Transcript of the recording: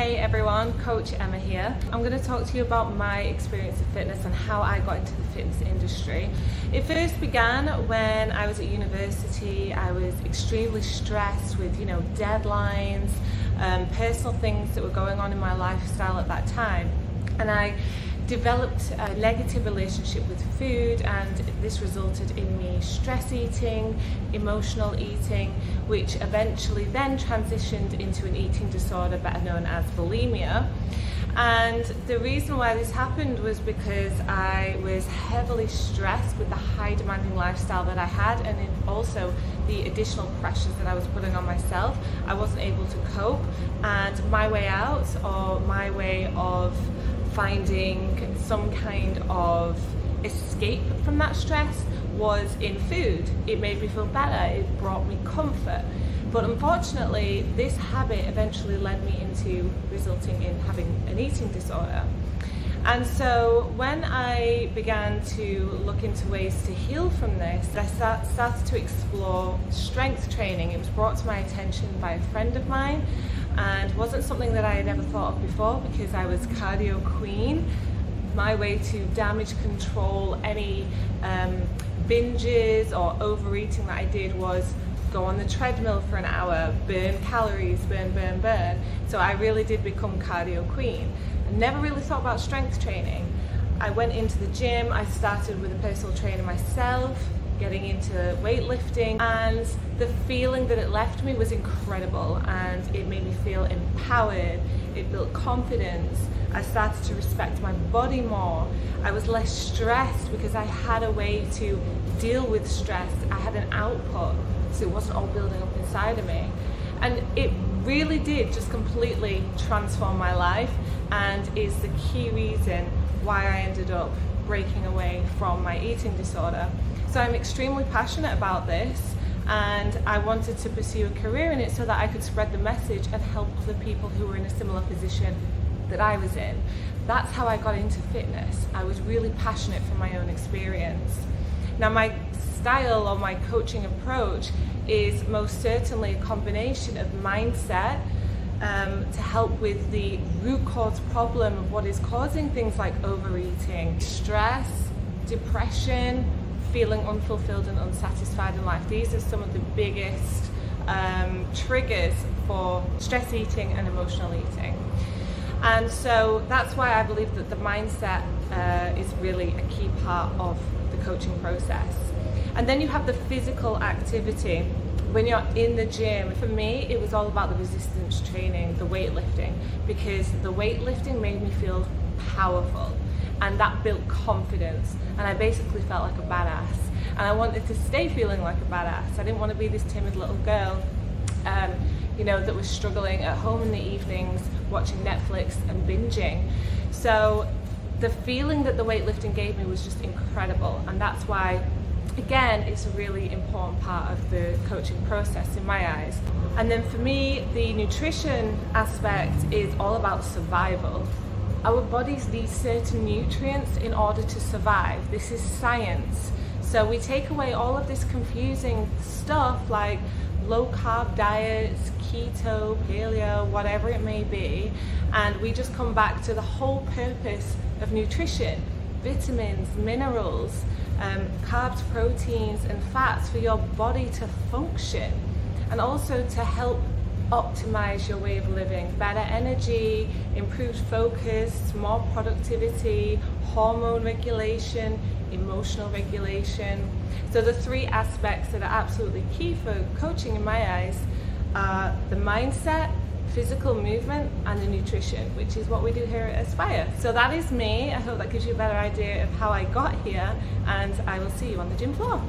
Hey everyone, Coach Emma here. I'm going to talk to you about my experience of fitness and how I got into the fitness industry. It first began when I was at university. I was extremely stressed with, deadlines, personal things that were going on in my lifestyle at that time. And I developed a negative relationship with food, and this resulted in me stress eating, emotional eating, which eventually then transitioned into an eating disorder better known as bulimia. And the reason why this happened was because I was heavily stressed with the high demanding lifestyle that I had, and also the additional pressures that I was putting on myself. I wasn't able to cope, and my way out, or my way of finding some kind of escape from that stress, was in food. It made me feel better, it brought me comfort. But unfortunately, this habit eventually led me into resulting in having an eating disorder. And so when I began to look into ways to heal from this, I started to explore strength training. It was brought to my attention by a friend of mine, and wasn't something that I had ever thought of before, because I was cardio queen. My way to damage control any binges or overeating that I did was go on the treadmill for an hour, burn calories, burn, burn, burn. So I really did become cardio queen. I never really thought about strength training. I went into the gym, I started with a personal trainer myself, getting into weightlifting, and the feeling that it left me was incredible, and it made me feel empowered, it built confidence. I started to respect my body more. I was less stressed because I had a way to deal with stress. I had an output, so it wasn't all building up inside of me. And it really did just completely transform my life, and is the key reason why I ended up breaking away from my eating disorder. So I'm extremely passionate about this, and I wanted to pursue a career in it so that I could spread the message and help other people who were in a similar position that I was in. That's how I got into fitness. I was really passionate from my own experience. Now, my style or my coaching approach is most certainly a combination of mindset to help with the root cause problem of what is causing things like overeating, stress, depression, feeling unfulfilled and unsatisfied in life. These are some of the biggest triggers for stress eating and emotional eating. And so that's why I believe that the mindset is really a key part of the coaching process. And then you have the physical activity. When you're in the gym, for me, it was all about the resistance training, the weightlifting, because the weightlifting made me feel powerful, and that built confidence, and I basically felt like a badass, and I wanted to stay feeling like a badass. I didn't want to be this timid little girl that was struggling at home in the evenings watching Netflix and binging. So the feeling that the weightlifting gave me was just incredible, and that's why, again, it's a really important part of the coaching process in my eyes. And then for me, the nutrition aspect is all about survival. Our bodies need certain nutrients in order to survive. This is science. So we take away all of this confusing stuff like low carb diets, keto, paleo, whatever it may be, and we just come back to the whole purpose of nutrition: vitamins, minerals, carbs, proteins and fats for your body to function, and also to help optimize your way of living. Better energy, improved focus, more productivity, hormone regulation, emotional regulation. So the three aspects that are absolutely key for coaching in my eyes are the mindset, physical movement and the nutrition, which is what we do here at Aspire. So that is me. I hope that gives you a better idea of how I got here, and I will see you on the gym floor.